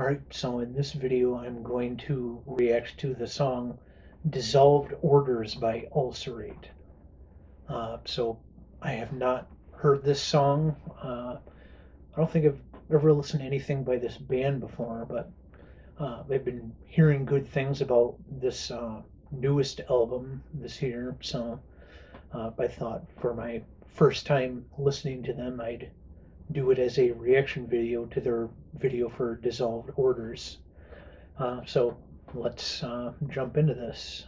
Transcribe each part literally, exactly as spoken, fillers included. Alright, so in this video I'm going to react to the song Dissolved Orders by Ulcerate. Uh, so I have not heard this song. Uh, I don't think I've ever listened to anything by this band before, but uh, I've been hearing good things about this uh, newest album this year, so uh, I thought for my first time listening to them I'd do it as a reaction video to their video for Dissolved Orders. Uh, so let's uh, jump into this.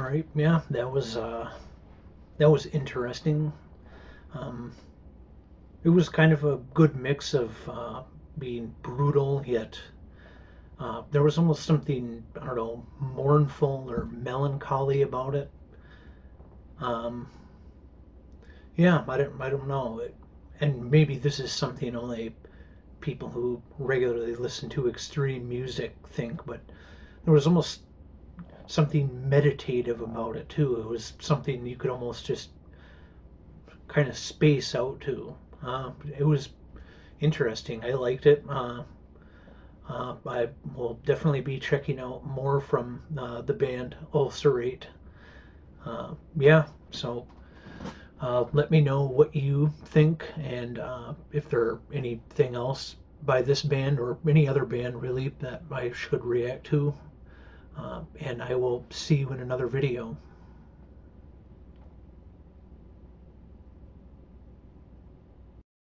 All right, yeah, that was uh, that was interesting. Um, it was kind of a good mix of uh, being brutal, yet uh, there was almost something, I don't know, mournful or melancholy about it. Um, yeah, I don't, I don't know. It, and maybe this is something only people who regularly listen to extreme music think, but there was almost something meditative about it too. It was something you could almost just kind of space out to. Uh, it was interesting. I liked it. Uh, uh, I will definitely be checking out more from uh, the band Ulcerate. Uh, yeah, so uh, let me know what you think, and uh, if there are anything else by this band or any other band really that I should react to. Uh, and I will see you in another video.